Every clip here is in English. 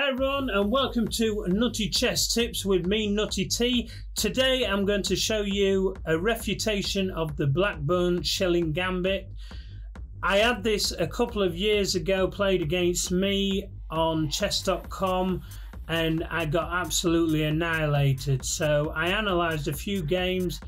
Hi everyone, and welcome to Nutty Chess Tips with me, Nutty T. Today I'm going to show you a refutation of the Blackburne Shilling Gambit. I had this a couple of years ago, played against me on chess.com, and I got absolutely annihilated. So I analysed a few games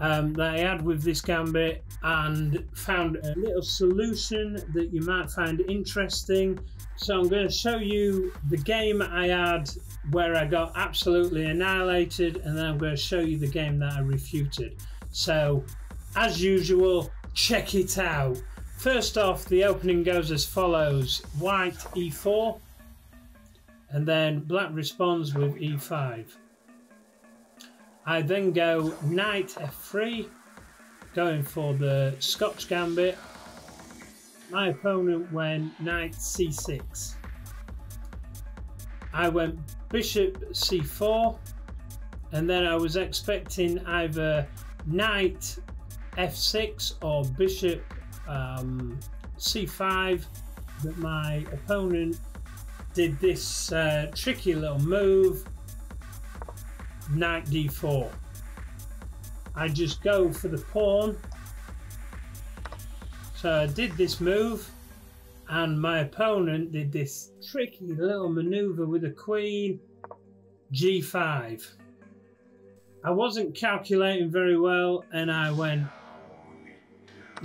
that I had with this gambit and found a little solution that you might find interesting. So I'm going to show you the game I had where I got absolutely annihilated, and then I'm going to show you the game that I refuted. So as usual, check it out. First off, the opening goes as follows: white e4, and then black responds with e5. I then go knight f3, going for the Scotch Gambit. My opponent went knight c6. I went bishop c4, and then I was expecting either knight f6 or bishop c5, but my opponent did this tricky little move, knight d4. I just go for the pawn. So I did this move, and my opponent did this tricky little maneuver with a queen, g5. I wasn't calculating very well, and I went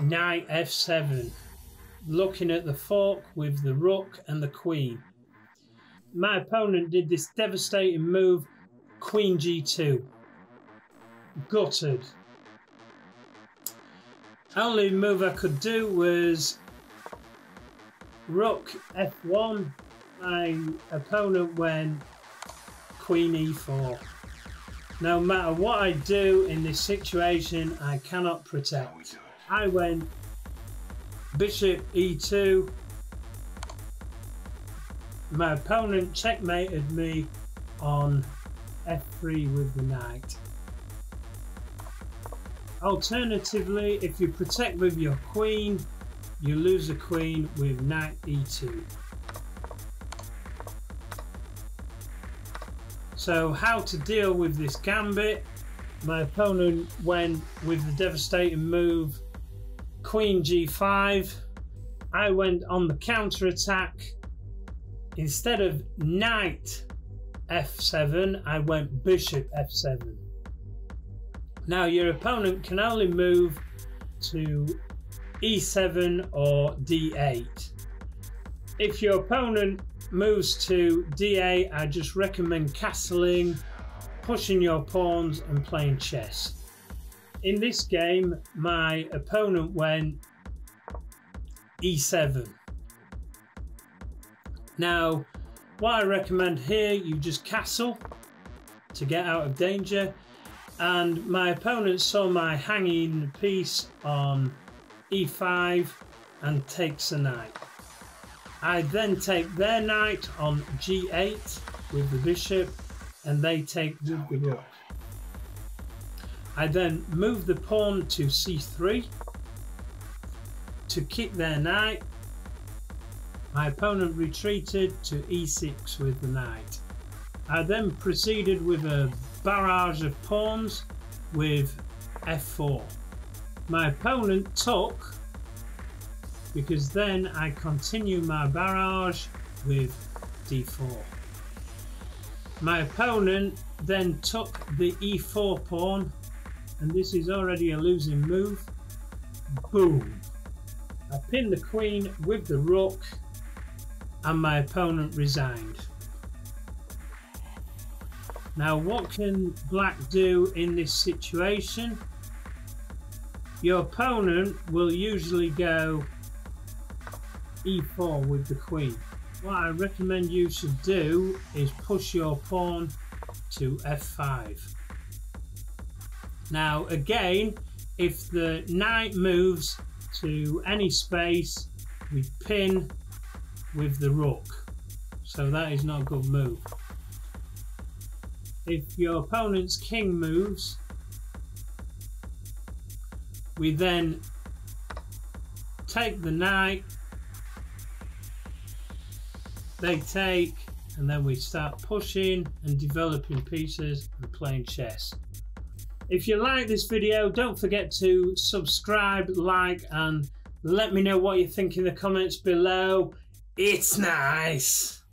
knight f7, looking at the fork with the rook and the queen. My opponent did this devastating move, queen g2. Gutted. Only move I could do was rook f1. My opponent went queen e4. No matter what I do in this situation, I cannot protect. I went bishop e2. My opponent checkmated me on f3 with the knight. Alternatively, if you protect with your queen, you lose the queen with knight e2. So how to deal with this gambit? My opponent went with the devastating move, queen g5. I went on the counter-attack. Instead of knight f7, I went bishop f7. Now your opponent can only move to e7 or d8. If your opponent moves to d8, I just recommend castling, pushing your pawns and playing chess. In this game, my opponent went e7. Now, what I recommend here, you just castle to get out of danger. And my opponent saw my hanging piece on e5 and takes the knight. I then take their knight on g8 with the bishop, and they take with the rook. I then move the pawn to c3 to kick their knight. My opponent retreated to e6 with the knight. I then proceeded with a barrage of pawns with f4. My opponent took, because then I continue my barrage with d4. My opponent then took the e4 pawn, and this is already a losing move. Boom! I pinned the queen with the rook, and my opponent resigned. Now, what can black do in this situation? Your opponent will usually go e4 with the queen. What I recommend you should do is push your pawn to f5. Now, again, if the knight moves to any space, we pin with the rook. So that is not a good move. If your opponent's king moves, we then take the knight, they take, and then we start pushing and developing pieces and playing chess. If you like this video, don't forget to subscribe, like, and let me know what you think in the comments below. It's nice!